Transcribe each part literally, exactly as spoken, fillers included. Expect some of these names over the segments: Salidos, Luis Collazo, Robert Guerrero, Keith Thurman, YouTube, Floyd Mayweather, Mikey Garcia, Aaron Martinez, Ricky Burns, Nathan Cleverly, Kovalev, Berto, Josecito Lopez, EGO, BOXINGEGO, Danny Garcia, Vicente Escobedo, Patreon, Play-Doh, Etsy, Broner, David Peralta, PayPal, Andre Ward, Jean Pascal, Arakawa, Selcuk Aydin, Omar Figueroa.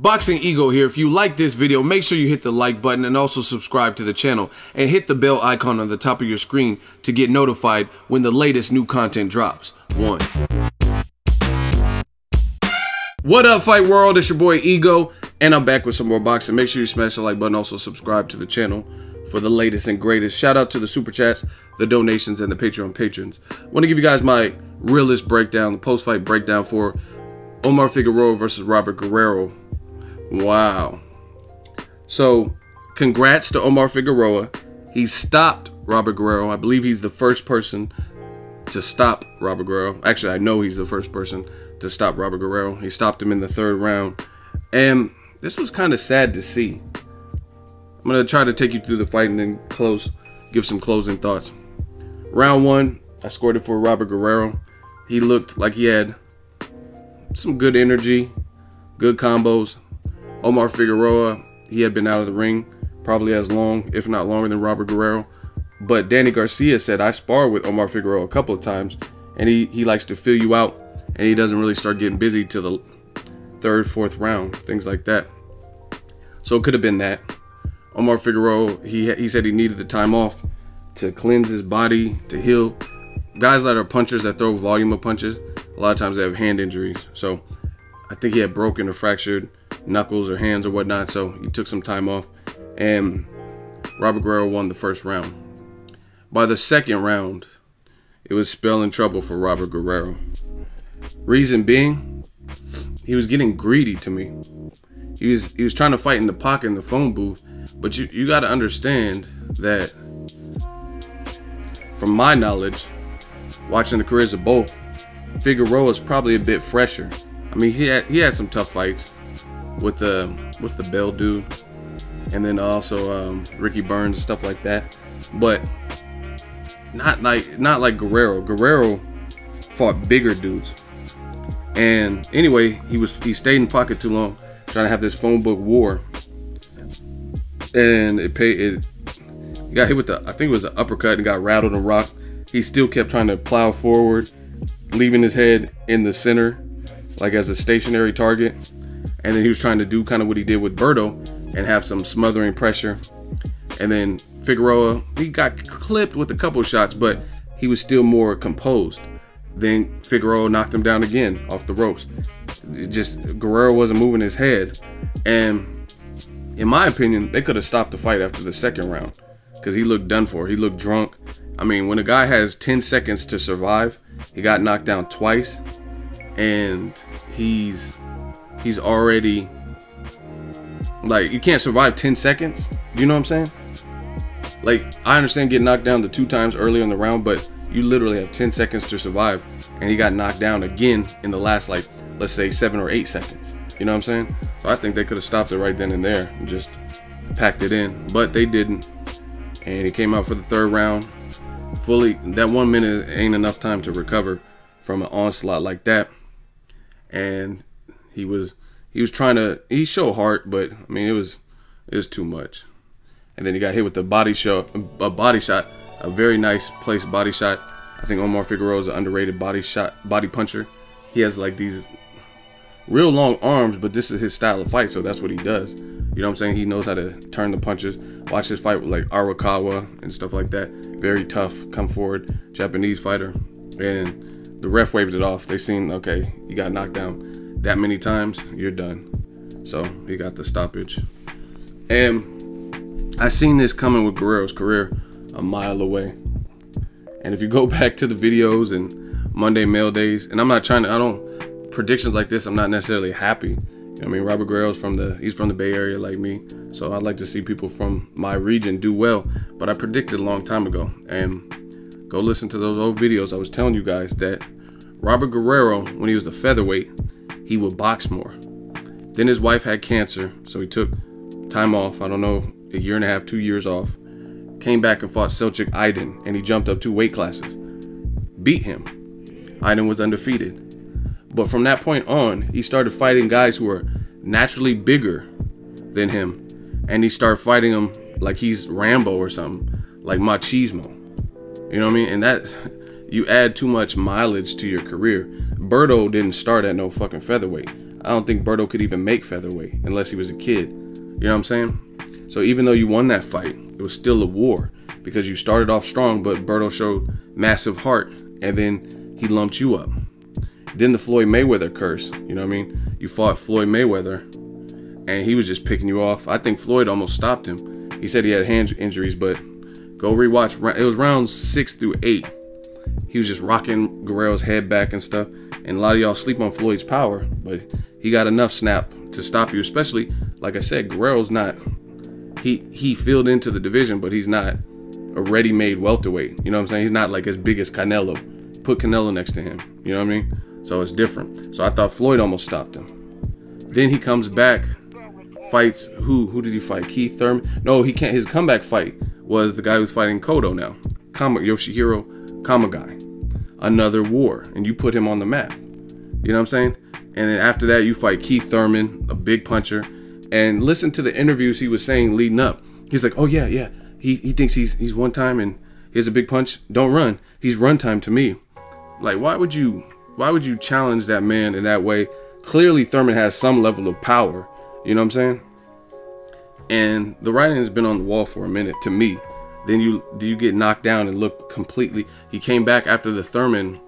Boxing Ego here. If you like this video, make sure you hit the like button and also subscribe to the channel and hit the bell icon on the top of your screen to get notified when the latest new content drops. One. What up, Fight World? It's your boy Ego, and I'm back with some more boxing. Make sure you smash the like button, also subscribe to the channel for the latest and greatest. Shout out to the super chats, the donations, and the Patreon patrons. I want to give you guys my realist breakdown, the post-fight breakdown for Omar Figueroa versus Robert Guerrero. Wow. So, congrats to Omar Figueroa. He stopped Robert Guerrero. I believe he's the first person to stop Robert Guerrero. Actually, I know he's the first person to stop Robert Guerrero. He stopped him in the third round. And this was kind of sad to see. I'm going to try to take you through the fight and then close, give some closing thoughts. Round one, I scored it for Robert Guerrero. He looked like he had some good energy, good combos. Omar Figueroa, he had been out of the ring probably as long, if not longer, than Robert Guerrero. But Danny Garcia said, I sparred with Omar Figueroa a couple of times, and he, he likes to fill you out, and he doesn't really start getting busy till the third, fourth round, things like that. So it could have been that. Omar Figueroa, he, he said he needed the time off to cleanse his body, to heal. Guys that are punchers, that throw volume of punches, a lot of times they have hand injuries. So I think he had broken or fractured knuckles or hands or whatnot, so he took some time off, and Robert Guerrero won the first round. By the second round, it was spelling trouble for Robert Guerrero. Reason being, he was getting greedy to me. He was he was trying to fight in the pocket in the phone booth, but you, you got to understand that, from my knowledge, watching the careers of both, Figueroa is probably a bit fresher. I mean, he had, he had some tough fights with the what's the Bell dude, and then also um, Ricky Burns and stuff like that, but not like not like Guerrero. Guerrero fought bigger dudes, and anyway, he was he stayed in pocket too long, trying to have this phone book war, and it paid. It he got hit with the I think it was an uppercut and got rattled and rocked. He still kept trying to plow forward, leaving his head in the center, like as a stationary target. And then he was trying to do kind of what he did with Berto and have some smothering pressure. And then Figueroa, he got clipped with a couple shots, but he was still more composed. Then Figueroa knocked him down again off the ropes. It just Guerrero wasn't moving his head. And in my opinion, they could have stopped the fight after the second round because he looked done for. He looked drunk. I mean, when a guy has ten seconds to survive, he got knocked down twice, and he's... he's already, like, you can't survive ten seconds. You know what I'm saying? Like, I understand getting knocked down the two times earlier in the round, but you literally have ten seconds to survive. And he got knocked down again in the last, like, let's say seven or eight seconds. You know what I'm saying? So I think they could have stopped it right then and there and just packed it in, but they didn't. And he came out for the third round fully. That one minute ain't enough time to recover from an onslaught like that. And He was he was trying to he showed heart, but I mean it was it was too much. And then he got hit with the body shot, a body shot, a very nice placed body shot. I think Omar Figueroa is an underrated body shot, body puncher. He has like these real long arms, but this is his style of fight, so that's what he does. You know what I'm saying? He knows how to turn the punches. Watch his fight with like Arakawa and stuff like that. Very tough, come forward Japanese fighter. And the ref waved it off. They seen, okay, you got knocked down that many times, you're done. So he got the stoppage. And I seen this coming with Guerrero's career a mile away. And if you go back to the videos and Monday mail days, and I'm not trying to, I don't, predictions like this, I'm not necessarily happy. You know what I mean? Robert Guerrero's from the, he's from the Bay Area like me. So I'd like to see people from my region do well. But I predicted a long time ago. And go listen to those old videos. I was telling you guys that Robert Guerrero, when he was a featherweight, he would box more. Then his wife had cancer, so he took time off, I don't know, a year and a half, two years off, came back and fought Selcuk Aydin, and he jumped up two weight classes, beat him. Aydin was undefeated. But from that point on, he started fighting guys who were naturally bigger than him, and he started fighting them like he's Rambo or something, like machismo. You know what I mean? And that, you add too much mileage to your career. Berto didn't start at no fucking featherweight. I don't think Berto could even make featherweight unless he was a kid. You know what I'm saying? So even though you won that fight, it was still a war because you started off strong, but Berto showed massive heart and then he lumped you up. Then the Floyd Mayweather curse, you know what I mean? You fought Floyd Mayweather and he was just picking you off. I think Floyd almost stopped him. He said he had hand injuries, but go rewatch. It was rounds six through eight. He was just rocking Guerrero's head back and stuff. And a lot of y'all sleep on Floyd's power, but he got enough snap to stop you. Especially, like I said, Guerrero's not, he he filled into the division, but he's not a ready-made welterweight. You know what I'm saying? He's not like as big as Canelo. Put Canelo next to him. You know what I mean? So it's different. So I thought Floyd almost stopped him. Then he comes back, fights who? Who did he fight? Keith Thurman? No, he can't. His comeback fight was the guy who's fighting Kodo now, Kama Yoshihiro Kamagai. Another war, and you put him on the map. You know what I'm saying? And then after that, you fight Keith Thurman, a big puncher. And listen to the interviews he was saying leading up. He's like, oh yeah, yeah. He he thinks he's he's one time and here's a big punch. Don't run. He's run time to me. Like, why would you why would you challenge that man in that way? Clearly Thurman has some level of power. You know what I'm saying? And the writing has been on the wall for a minute to me. Then you do you get knocked down and look completely. He came back after the Thurman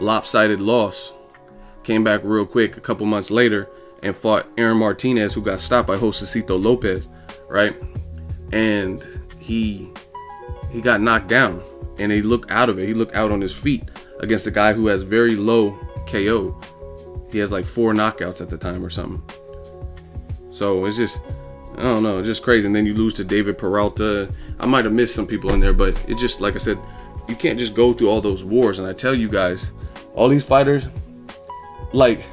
lopsided loss. Came back real quick a couple months later and fought Aaron Martinez, who got stopped by Josecito Lopez, right? And he he got knocked down and he looked out of it. He looked out on his feet against a guy who has very low K O. He has like four knockouts at the time or something. So it's just, I don't know, just crazy. And then you lose to David Peralta. I might have missed some people in there, but it just, like I said, you can't just go through all those wars. And I tell you guys, all these fighters, like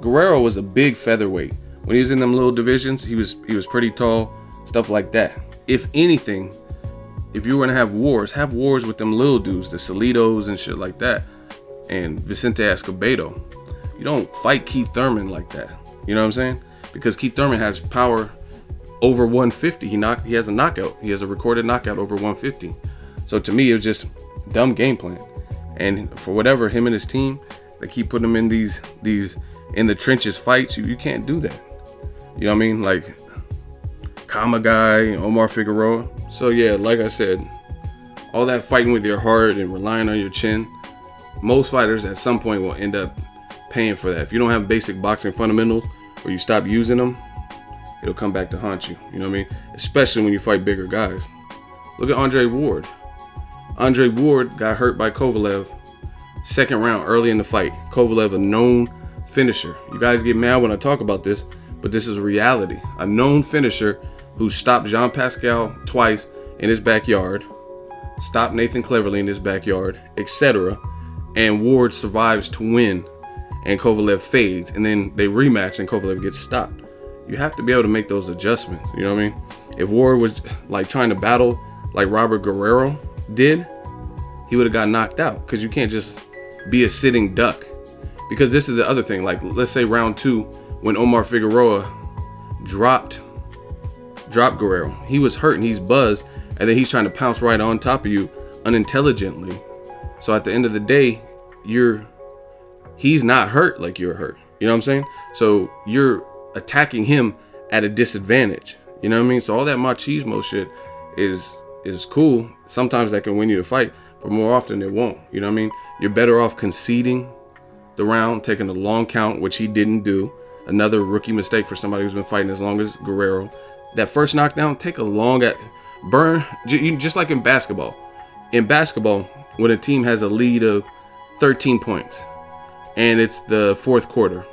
Guerrero was a big featherweight. When he was in them little divisions, he was he was pretty tall, stuff like that. If anything, if you were gonna have wars, have wars with them little dudes, the Salidos and shit like that, and Vicente Escobedo. You don't fight Keith Thurman like that. You know what I'm saying? Because Keith Thurman has power over one fifty. He knocked. He has a knockout. He has a recorded knockout over one fifty. So to me, it was just dumb game plan. And for whatever, him and his team, they keep putting him in these these in the trenches fights. You you can't do that. You know what I mean? Like Kamagai, Omar Figueroa. So yeah, like I said, all that fighting with your heart and relying on your chin. Most fighters at some point will end up paying for that. If you don't have basic boxing fundamentals or you stop using them, it'll come back to haunt you. You know what I mean? Especially when you fight bigger guys. Look at Andre Ward. Andre Ward got hurt by Kovalev second round early in the fight. Kovalev, a known finisher. You guys get mad when I talk about this, but this is reality. A known finisher who stopped Jean Pascal twice in his backyard, stopped Nathan Cleverly in his backyard, et cetera. And Ward survives to win, and Kovalev fades, and then they rematch and Kovalev gets stopped. You have to be able to make those adjustments. You know what I mean? If Ward was like trying to battle like Robert Guerrero did, he would have got knocked out, because you can't just be a sitting duck. Because this is the other thing. Like, let's say round two, when Omar Figueroa dropped dropped Guerrero, he was hurt and he's buzzed, and then he's trying to pounce right on top of you unintelligently. So at the end of the day, you're he's not hurt like you're hurt. You know what I'm saying? So you're attacking him at a disadvantage. You know what I mean? So all that machismo shit is is cool. Sometimes that can win you a fight, but more often it won't. You know what I mean? You're better off conceding the round, taking a long count, which he didn't do. Another rookie mistake for somebody who's been fighting as long as Guerrero. That first knockdown, take a long at burn, just like in basketball. In basketball, when a team has a lead of thirteen points and it's the fourth quarter,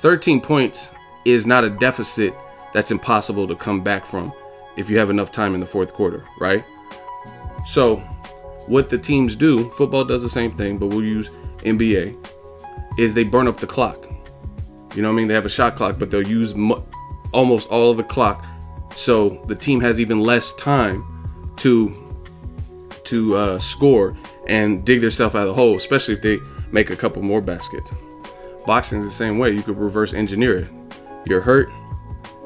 thirteen points is not a deficit that's impossible to come back from if you have enough time in the fourth quarter, right? So what the teams do, football does the same thing, but we'll use N B A, is they burn up the clock. You know what I mean? They have a shot clock, but they'll use mo almost all of the clock, so the team has even less time to to uh, score and dig themselves out of the hole, especially if they make a couple more baskets. Boxing is the same way. You could reverse engineer it. You're hurt.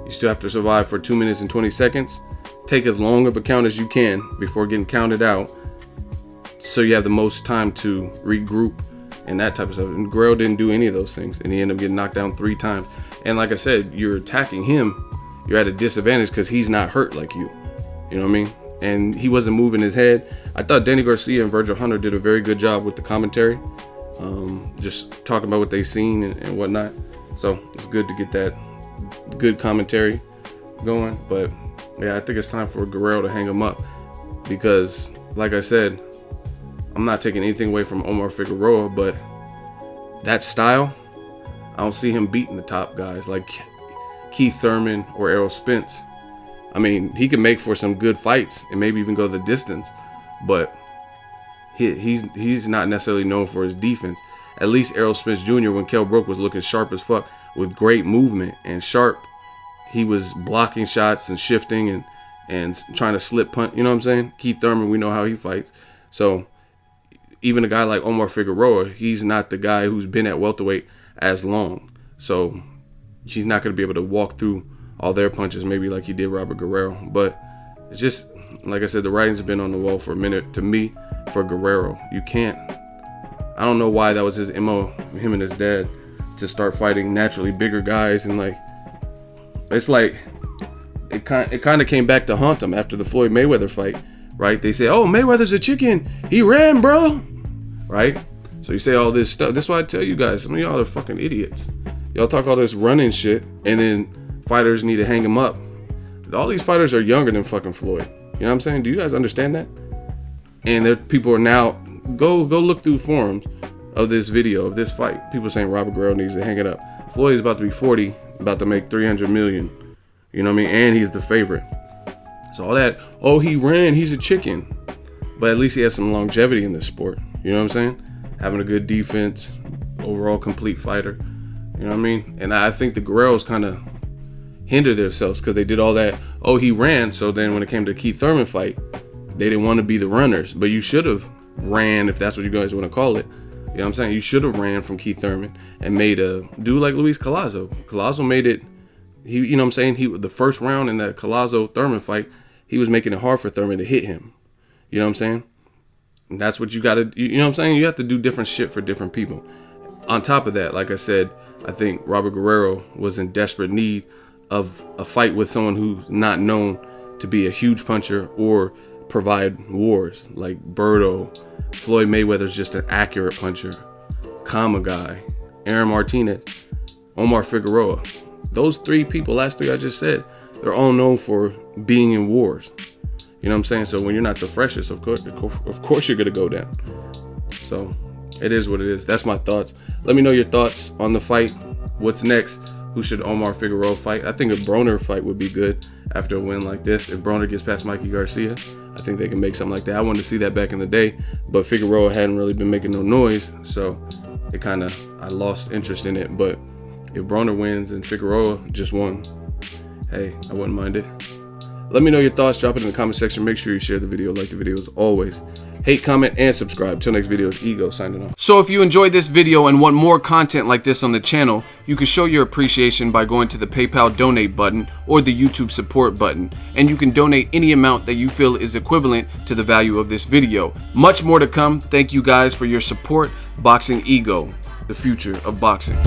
You still have to survive for two minutes and twenty seconds. Take as long of a count as you can before getting counted out, so you have the most time to regroup and that type of stuff. And Guerrero didn't do any of those things, and he ended up getting knocked down three times. And like I said, you're attacking him, you're at a disadvantage because he's not hurt like you. You know what I mean? And he wasn't moving his head. I thought Danny Garcia and Virgil Hunter did a very good job with the commentary, um, just talking about what they seen and, and whatnot. So it's good to get that good commentary going. But yeah, I think it's time for Guerrero to hang him up, because like I said, I'm not taking anything away from Omar Figueroa, but that style, I don't see him beating the top guys like Keith Thurman or Errol Spence. I mean, he can make for some good fights and maybe even go the distance, but he, he's he's not necessarily known for his defense. At least Errol Spence Junior, when Kell Brook was looking sharp as fuck with great movement and sharp, he was blocking shots and shifting and and trying to slip punt. You know what I'm saying? Keith Thurman, we know how he fights. So even a guy like Omar Figueroa, he's not the guy who's been at welterweight as long. So he's not going to be able to walk through all their punches, maybe like he did Robert Guerrero. But it's just, like I said, the writing's been on the wall for a minute to me for Guerrero. You can't, I don't know why that was his M O, him and his dad, to start fighting naturally bigger guys. And like, it's like, it kind, it kind of came back to haunt him after the Floyd Mayweather fight, right? They say, oh, Mayweather's a chicken. He ran, bro. Right? So you say all this stuff. That's why I tell you guys, some of y'all are fucking idiots. Y'all talk all this running shit, and then fighters need to hang him up. All these fighters are younger than fucking Floyd. You know what I'm saying? Do you guys understand that? And there, people are now, go go look through forums of this video, of this fight. People saying Robert Guerrero needs to hang it up. Floyd is about to be forty, about to make three hundred million. You know what I mean? And he's the favorite. So all that, oh, he ran, he's a chicken. But at least he has some longevity in this sport. You know what I'm saying? Having a good defense, overall complete fighter. You know what I mean? And I think the Guerreros kind of hindered themselves because they did all that, oh, he ran. So then when it came to the Keith Thurman fight, they didn't want to be the runners. But you should have ran, if that's what you guys want to call it. You know what I'm saying? You should have ran from Keith Thurman and made a dude like Luis Collazo. Collazo made it. He, you know what I'm saying? He, the first round in that Collazo-Thurman fight, he was making it hard for Thurman to hit him. You know what I'm saying? And that's what you got to, you know what I'm saying? You have to do different shit for different people. On top of that, like I said, I think Robert Guerrero was in desperate need of a fight with someone who's not known to be a huge puncher or provide wars. Like Berto, Floyd Mayweather's just an accurate puncher. Kamagai, Aaron Martinez, Omar Figueroa. Those three people, last three I just said, they're all known for being in wars. You know what I'm saying? So when you're not the freshest, of course, of course you're going to go down. So it is what it is. That's my thoughts. Let me know your thoughts on the fight. What's next? Who should Omar Figueroa fight? I think a Broner fight would be good after a win like this. If Broner gets past Mikey Garcia, I think they can make something like that. I wanted to see that back in the day, but Figueroa hadn't really been making no noise. So it kind of, I lost interest in it. But if Broner wins and Figueroa just won, hey, I wouldn't mind it. Let me know your thoughts. Drop it in the comment section. Make sure you share the video, like the video as always. Hate, comment, and subscribe. Till next video, it's Ego signing off. So if you enjoyed this video and want more content like this on the channel, you can show your appreciation by going to the PayPal donate button or the YouTube support button. And you can donate any amount that you feel is equivalent to the value of this video. Much more to come. Thank you guys for your support. Boxing Ego, the future of boxing.